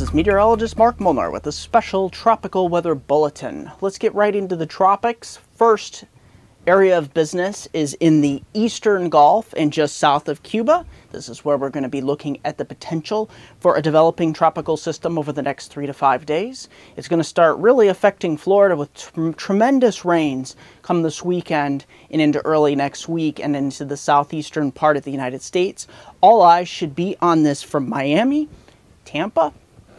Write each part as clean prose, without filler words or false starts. This is meteorologist Mark Molnar with a special tropical weather bulletin. Let's get right into the tropics. First area of business is in the eastern Gulf and just south of Cuba. This is where we're going to be looking at the potential for a developing tropical system over the next 3 to 5 days. It's going to start really affecting Florida with tremendous rains come this weekend and into early next week and into the southeastern part of the United States. All eyes should be on this from Miami, Tampa,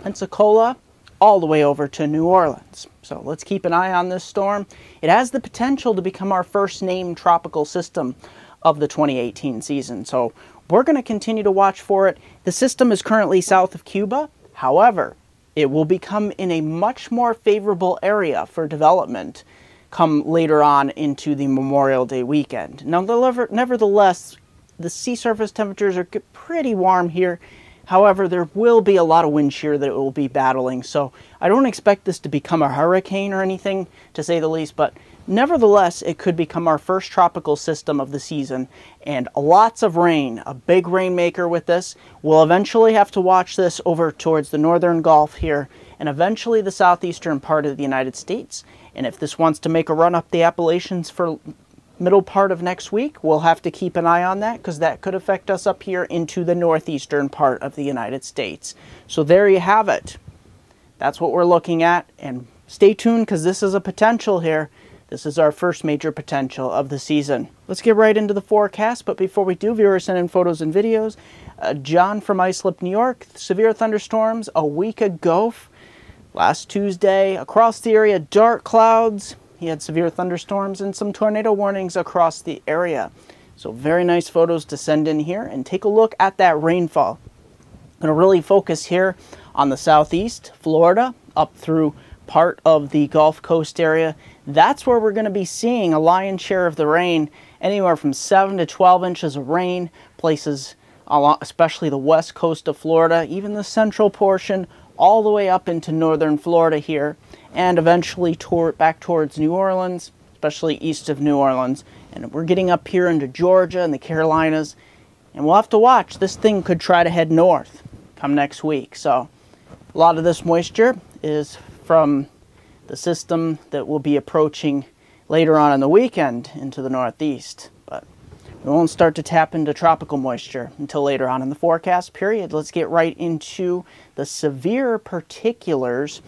Pensacola, all the way over to New Orleans. So let's keep an eye on this storm. It has the potential to become our first named tropical system of the 2018 season. So we're going to continue to watch for it. The system is currently south of Cuba. However, it will become in a much more favorable area for development come later on into the Memorial Day weekend. Now, nevertheless, the sea surface temperatures are pretty warm here. However, there will be a lot of wind shear that it will be battling, so I don't expect this to become a hurricane or anything, to say the least, but nevertheless, it could become our first tropical system of the season, and lots of rain, a big rainmaker with this. We'll eventually have to watch this over towards the northern Gulf here, and eventually the southeastern part of the United States, and if this wants to make a run up the Appalachians for middle part of next week, we'll have to keep an eye on that because that could affect us up here into the northeastern part of the United States. So there you have it. That's what we're looking at, and stay tuned because this is a potential here. This is our first major potential of the season. Let's get right into the forecast, but before we do, viewers send in photos and videos. John from Islip, New York, severe thunderstorms a week ago, last Tuesday, across the area, dark clouds. He had severe thunderstorms and some tornado warnings across the area. So very nice photos to send in here, and take a look at that rainfall. I'm going to really focus here on the southeast, Florida, up through part of the Gulf Coast area. That's where we're going to be seeing a lion's share of the rain, anywhere from 7 to 12 inches of rain, places along, especially the west coast of Florida, even the central portion, all the way up into northern Florida here, and eventually back towards New Orleans, especially east of New Orleans. And we're getting up here into Georgia and the Carolinas, and we'll have to watch. This thing could try to head north come next week. So a lot of this moisture is from the system that will be approaching later on in the weekend into the northeast. But we won't start to tap into tropical moisture until later on in the forecast period. Let's get right into the severe particulars.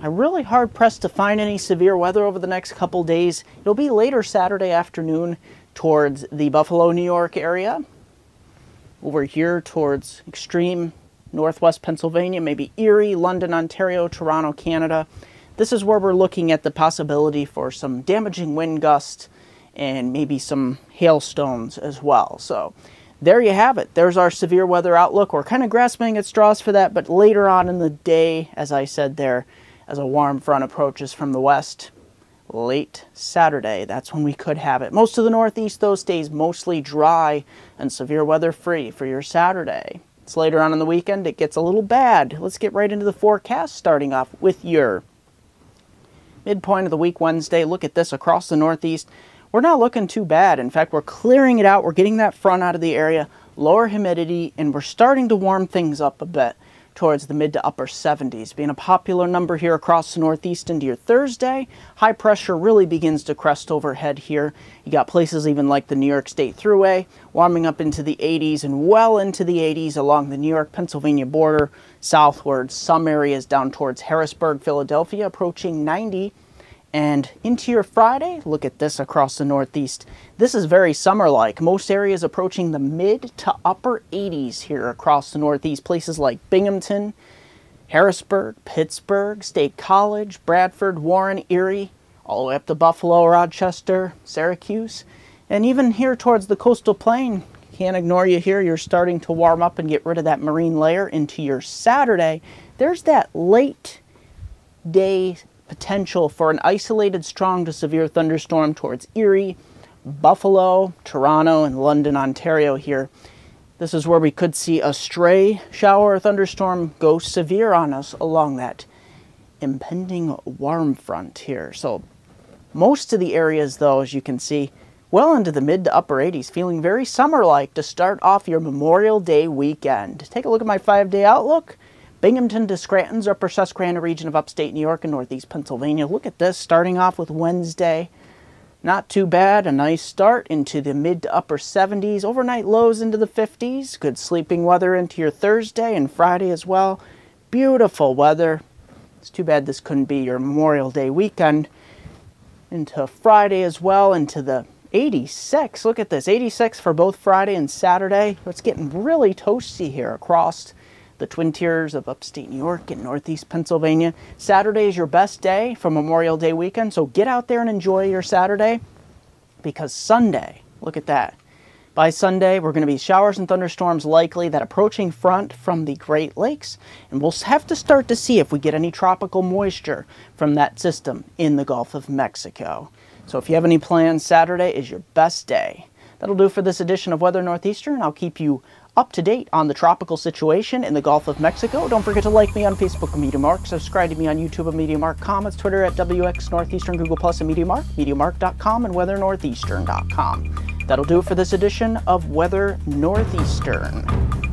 I'm really hard-pressed to find any severe weather over the next couple days. It'll be later Saturday afternoon towards the Buffalo, New York area. Over here towards extreme northwest Pennsylvania, maybe Erie, London, Ontario, Toronto, Canada. This is where we're looking at the possibility for some damaging wind gusts and maybe some hailstones as well. So there you have it. There's our severe weather outlook. We're kind of grasping at straws for that, but later on in the day, as I said there, as a warm front approaches from the west late Saturday, that's when we could have it. Most of the northeast, though, stays mostly dry and severe weather free for your Saturday. It's later on in the weekend, it gets a little bad. Let's get right into the forecast, starting off with your midpoint of the week Wednesday. Look at this across the northeast. We're not looking too bad. In fact, we're clearing it out. We're getting that front out of the area, lower humidity, and we're starting to warm things up a bit towards the mid to upper 70s, being a popular number here across the northeast into your Thursday. High pressure really begins to crest overhead here. You got places even like the New York State Thruway warming up into the 80s and well into the 80s along the New York-Pennsylvania border southward. Some areas down towards Harrisburg, Philadelphia approaching 90. And into your Friday, look at this across the northeast. This is very summer-like. Most areas approaching the mid to upper 80s here across the northeast. Places like Binghamton, Harrisburg, Pittsburgh, State College, Bradford, Warren, Erie, all the way up to Buffalo, Rochester, Syracuse. And even here towards the coastal plain, can't ignore you here. You're starting to warm up and get rid of that marine layer into your Saturday. There's that late day potential for an isolated strong to severe thunderstorm towards Erie, Buffalo, Toronto, and London, Ontario here. This is where we could see a stray shower or thunderstorm go severe on us along that impending warm front here. So most of the areas, though, as you can see, well into the mid to upper 80s, feeling very summer-like to start off your Memorial Day weekend. Take a look at my 5-day outlook. Binghamton to Scranton's upper Susquehanna region of upstate New York and northeast Pennsylvania. Look at this, starting off with Wednesday. Not too bad, a nice start into the mid to upper 70s, overnight lows into the 50s, good sleeping weather into your Thursday and Friday as well. Beautiful weather. It's too bad this couldn't be your Memorial Day weekend. Into Friday as well, into the 86. Look at this, 86 for both Friday and Saturday. It's getting really toasty here across the Twin Tiers of upstate New York and northeast Pennsylvania. Saturday is your best day for Memorial Day weekend, so get out there and enjoy your Saturday, because Sunday, look at that. By Sunday, we're going to be showers and thunderstorms likely, that approaching front from the Great Lakes, and we'll have to start to see if we get any tropical moisture from that system in the Gulf of Mexico. So if you have any plans, Saturday is your best day. That'll do for this edition of Weather Northeastern. I'll keep you up to date on the tropical situation in the Gulf of Mexico. Don't forget to like me on Facebook at MeteoMark, subscribe to me on YouTube at MeteoMark, comments, Twitter at WXNortheastern, Google Plus at MeteoMark, MeteoMark.com, and WeatherNortheastern.com. That'll do it for this edition of Weather Northeastern.